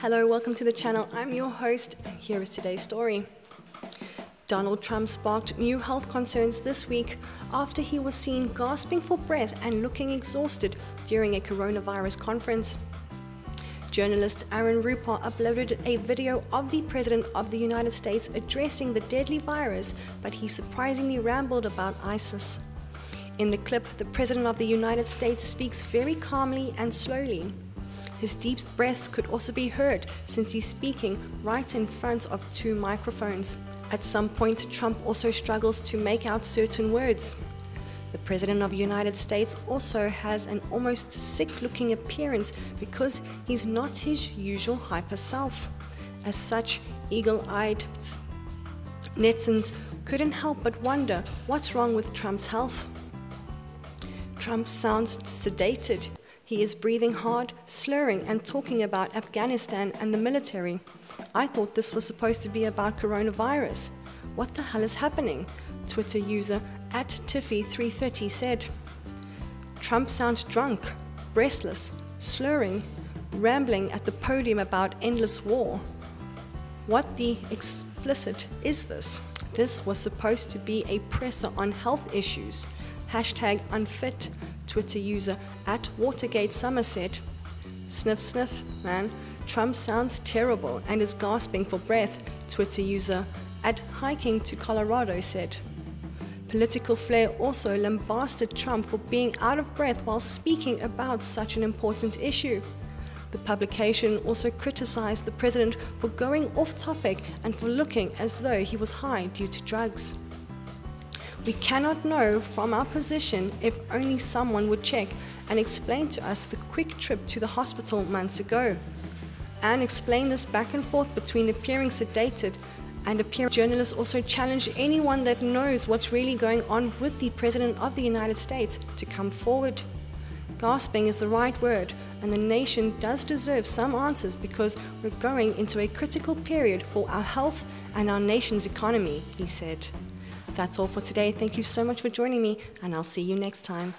Hello, welcome to the channel. I'm your host. Here is today's story. Donald Trump sparked new health concerns this week after he was seen gasping for breath and looking exhausted during a coronavirus conference. Journalist Aaron Rupar uploaded a video of the President of the United States addressing the deadly virus, but he surprisingly rambled about ISIS. In the clip, the President of the United States speaks very calmly and slowly. His deep breaths could also be heard since he's speaking right in front of two microphones. At some point, Trump also struggles to make out certain words. The President of the United States also has an almost sick-looking appearance because he's not his usual hyper self. As such, eagle-eyed netizens couldn't help but wonder what's wrong with Trump's health. Trump sounds sedated. He is breathing hard, slurring, and talking about Afghanistan and the military. I thought this was supposed to be about coronavirus. What the hell is happening? Twitter user @Tiffy330 said. Trump sounds drunk, breathless, slurring, rambling at the podium about endless war. What the explicit is this? This was supposed to be a presser on health issues. #unfit. Twitter user @WatergateSummer said, "Sniff, sniff, man. Trump sounds terrible and is gasping for breath." Twitter user @HikingToColorado said. Political flair also lambasted Trump for being out of breath while speaking about such an important issue. The publication also criticized the president for going off topic and for looking as though he was high due to drugs. We cannot know from our position if only someone would check and explain to us the quick trip to the hospital months ago. And explain this back and forth between appearing sedated and appearing. Journalists also challenged anyone that knows what's really going on with the President of the United States to come forward. Gasping is the right word, and the nation does deserve some answers because we're going into a critical period for our health and our nation's economy, he said. That's all for today. Thank you so much for joining me, and I'll see you next time.